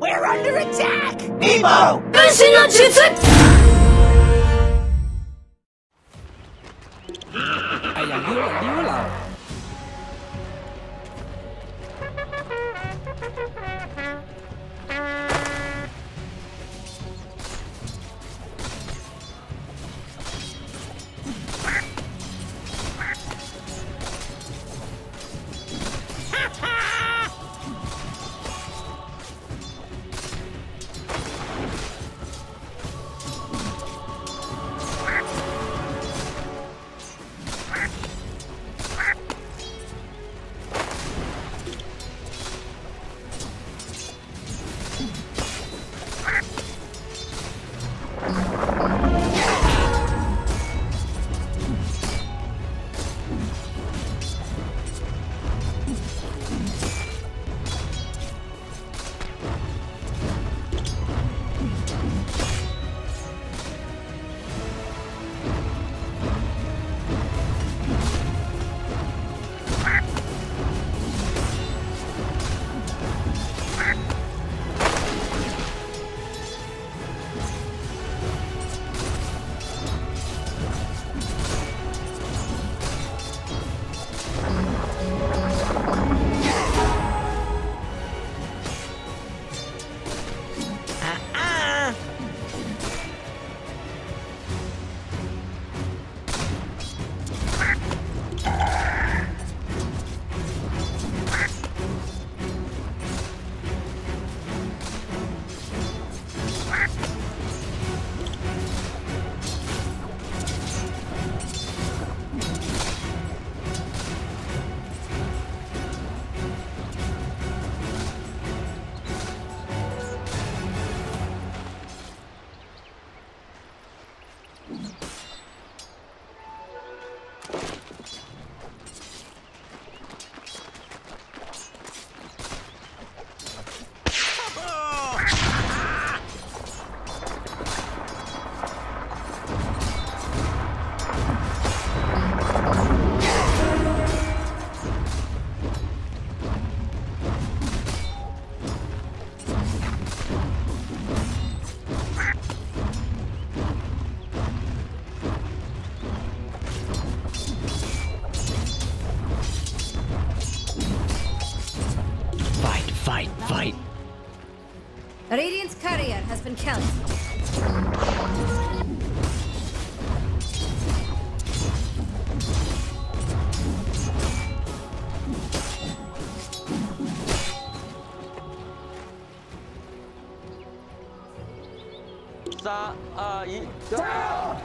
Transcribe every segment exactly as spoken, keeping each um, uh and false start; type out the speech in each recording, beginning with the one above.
We're under attack! Meepo! Genshin no Jutsu! Fight, fight. Radiant's courier has been killed. Sa, uh, y- down!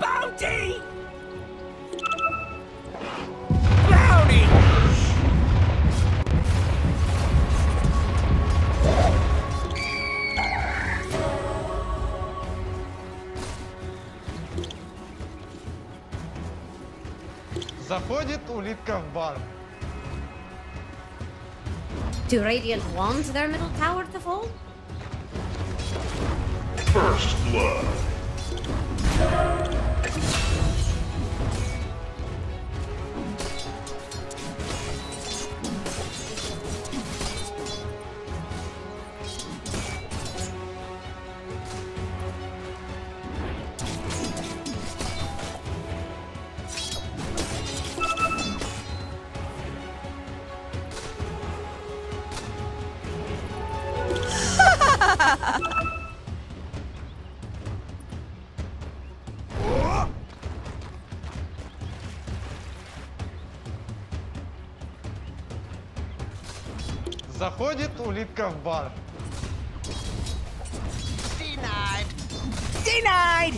Bounty! Заходит улитка в бар. Do Radiant want their middle tower to fall? First blood. Заходит улитка в бар. Denied! Denied!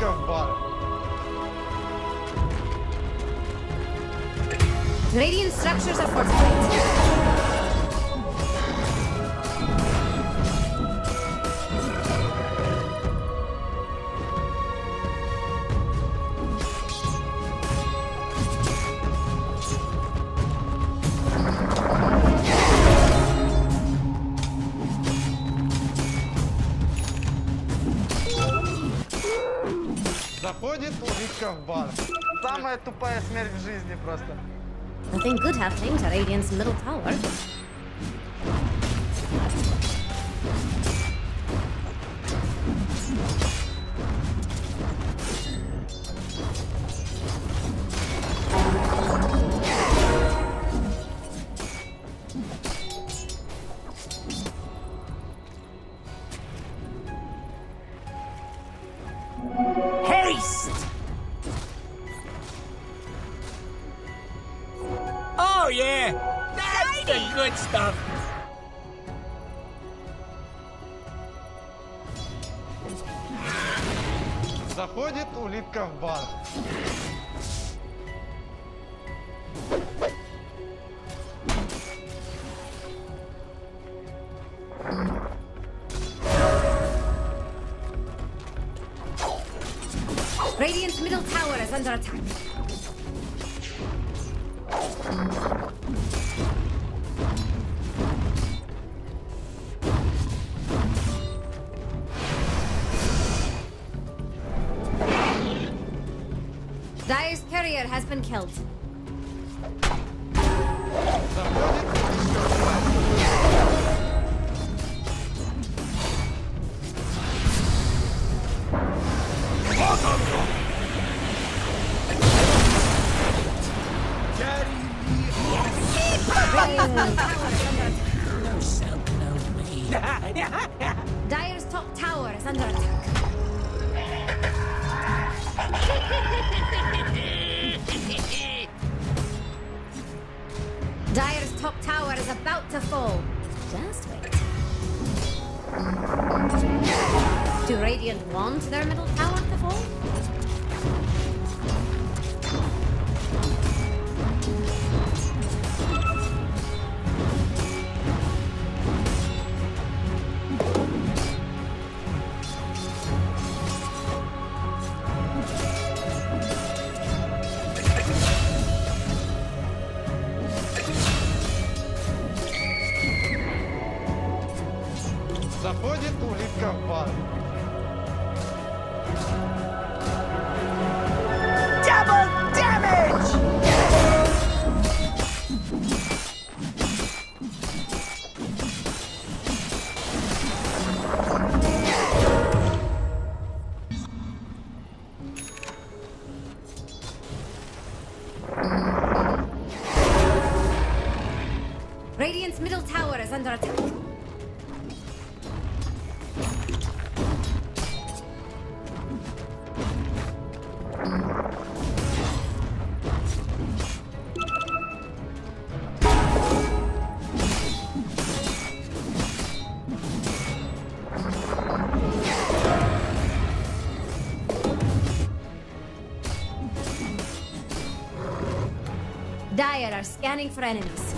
говна. Radiant structures are fortified. Заходит улитка в бар. Самая тупая смерть в жизни просто. Nothing good happening to Radiant's middle tower. Заходит улитка в бар. Radiant's middle tower is under attack. Dire's carrier has been killed. Dire's top tower is under attack. Dire's top tower is about to fall. Just wait. Do Radiant want their middle tower to fall? Заходит улитка в бар. Double damage! Radiant's middle tower is under attack. Dire are scanning for enemies.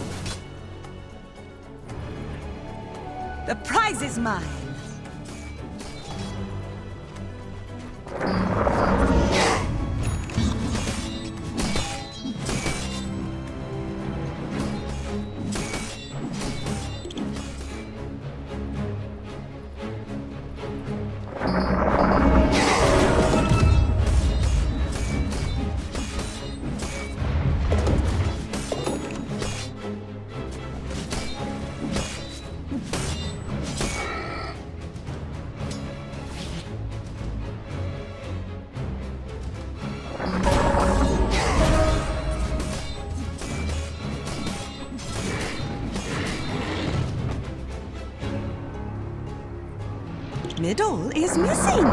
The prize is mine. Middle is missing.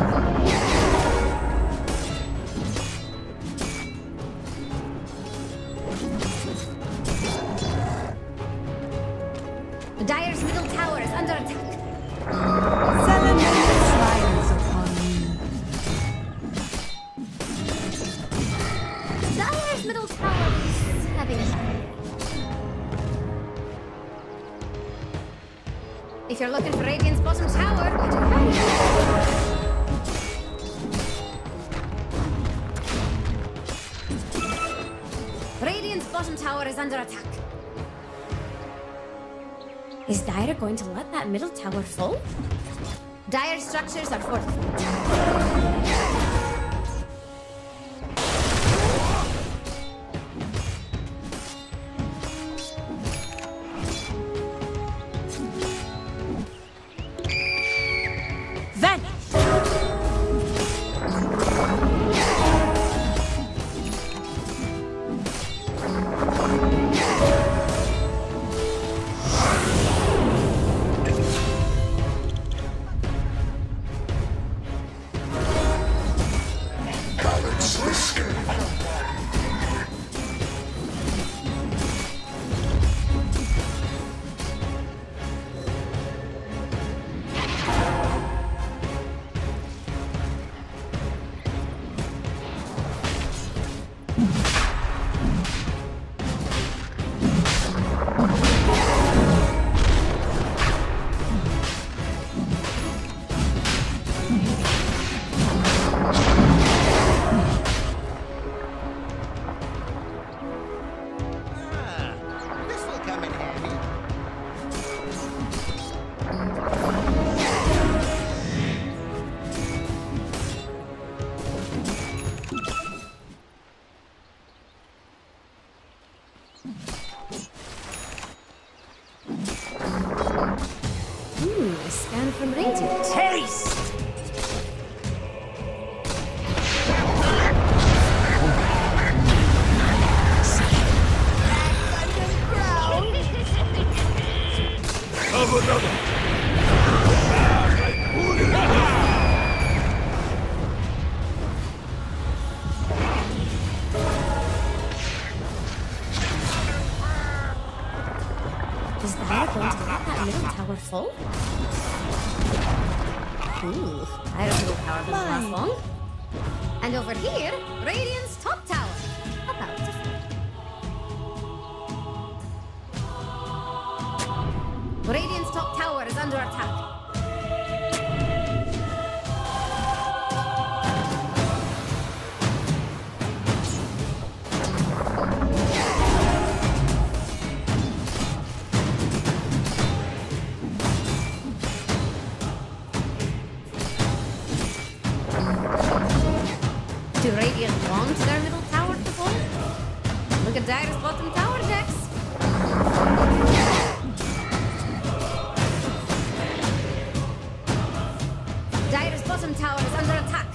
Dire's middle tower is under attack. Seven minutes lies upon me. if you're looking for Radiant's bottom tower, would you find it? Bottom tower is under attack. Is Dire going to let that middle tower fall? Dire structures are fortified. Vanish! Full? Ooh, I don't know how it'll last long. And over here, Radiant's top tower. About to fall. Radiant's top tower is under attack. Dire's bottom tower next. Dire's bottom tower is under attack.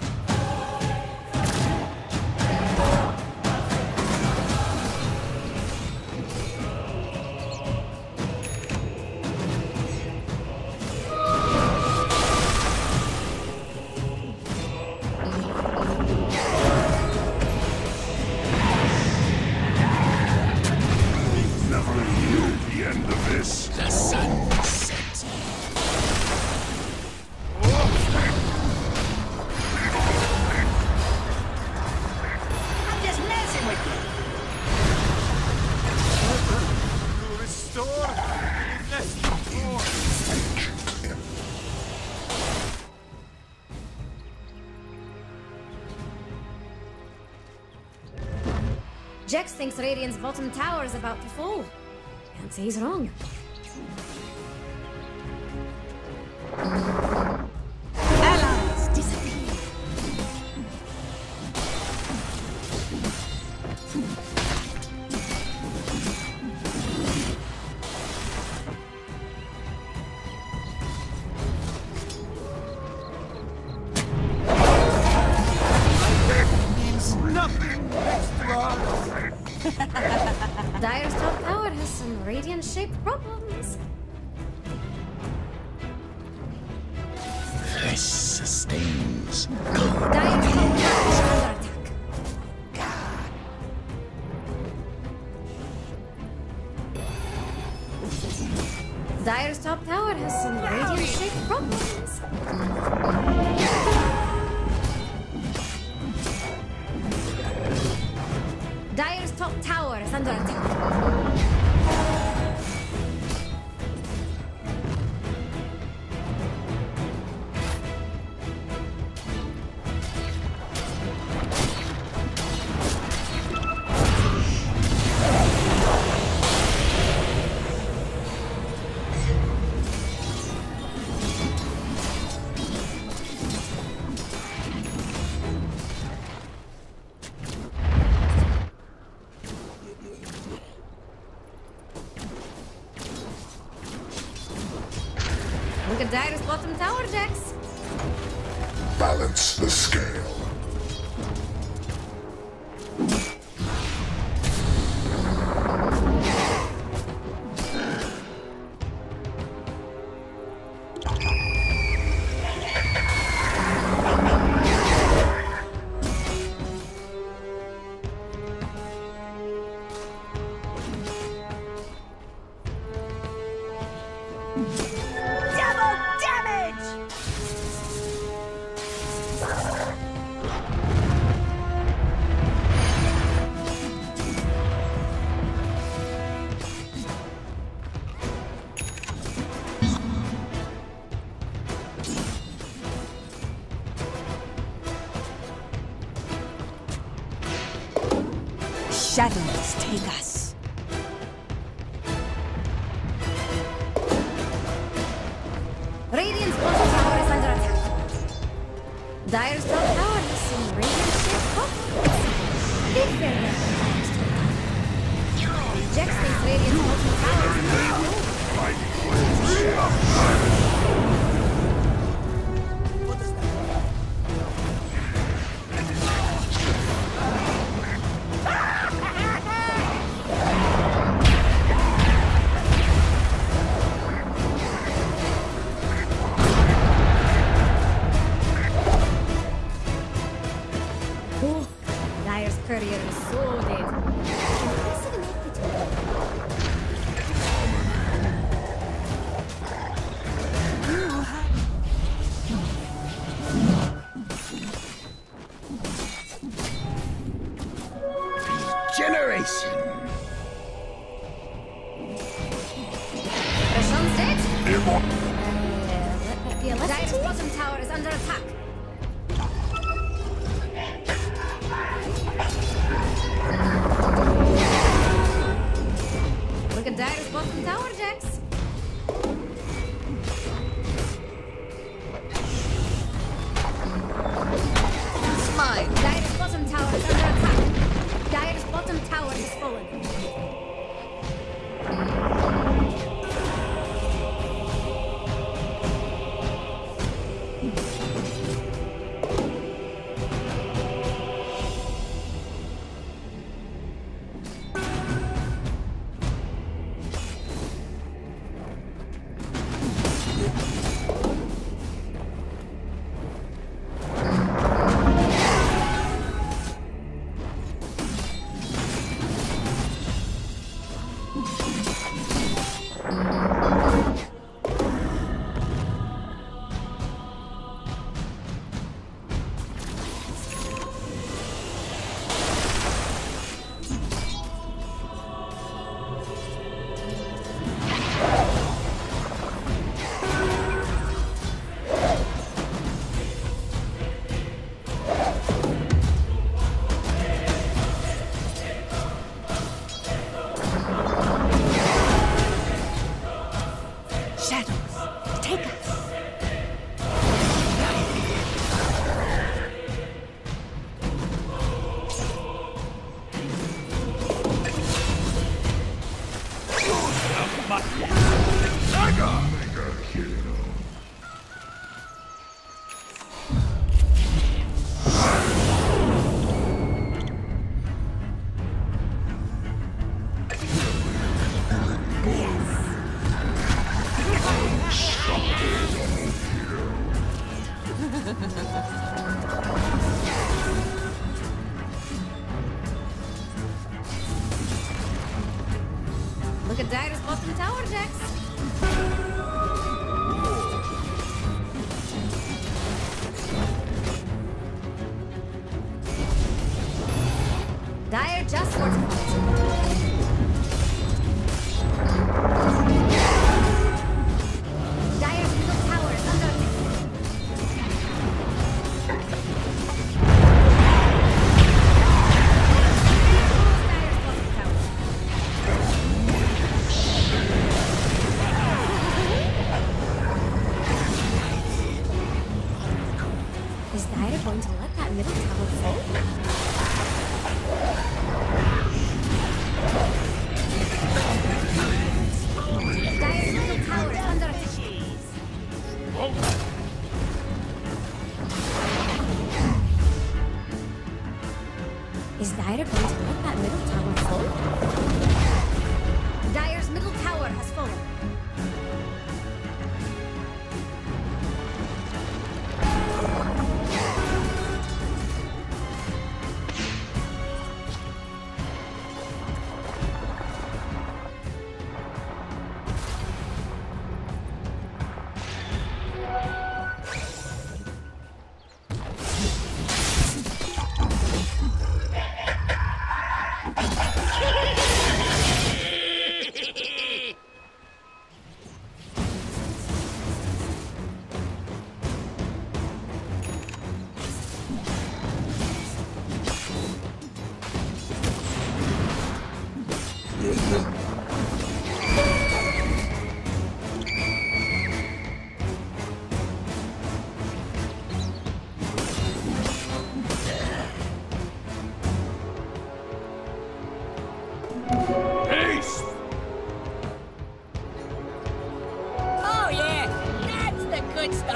Jax thinks Radiant's bottom tower is about to fall. Can't say he's wrong. Allies disappear. That means nothing. Dire's top tower has some Radiant-shaped problems. This sustains. Dire's top tower is under attack. God. Dire's top tower has some Radiant-shaped problems. Dire's top tower is under attack. Crocodile's bottom tower, Jax. Balance the scale. Shadows take us. Radiant's bottom tower is under attack. Dire's top tower is in Radiant's shape. Big barrier. Jax thinks Radiant's bottom tower is under attack. What is that? Courier is so dead. Regeneration. Rashan's dead. Uh, uh, Dire's bottom tower is under attack. Dire's bottom tower, Jax. It's mine. Dire's bottom tower is under attack. Dire's bottom tower is fallen. Look at Dire's bottom tower, Jax. Dire just fortified. Is Dire going to let that middle tower fall? Dire's middle tower is under attack. Is Dire going to let that middle tower fall? Dire's middle tower has fallen.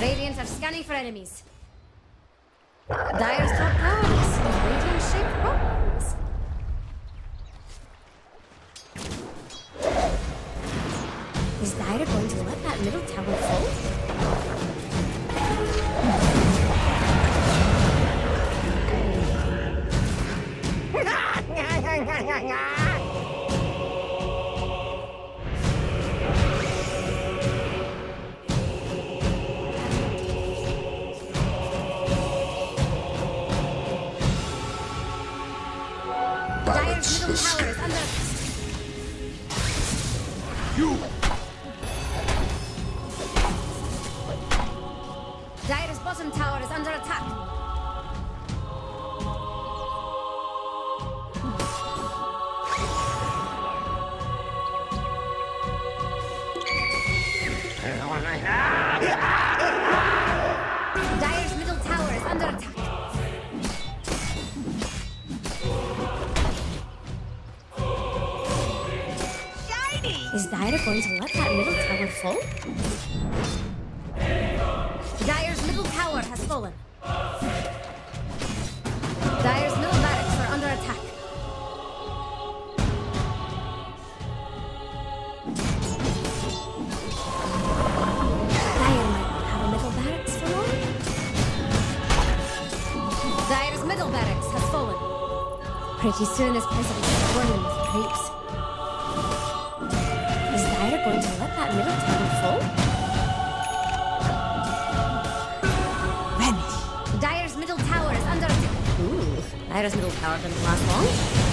Radiant are scanning for enemies. Dire's top tower is in Radiant ship problems. Is Dire going to let that middle tower fall? Dire's middle tower is under. You. Dire's bottom tower is under attack. Dire's middle tower is under attack. Is Dire going to let that middle tower fall? Dire's middle tower has fallen. Dire's middle barracks are under attack. Dire might not have a middle barracks for long. Dire's middle barracks has fallen. Pretty soon this place will be swarming with creeps. Going to let that middle tower fall? Ready. Dire's middle tower is under attack. Ooh, Dire's middle tower didn't last long.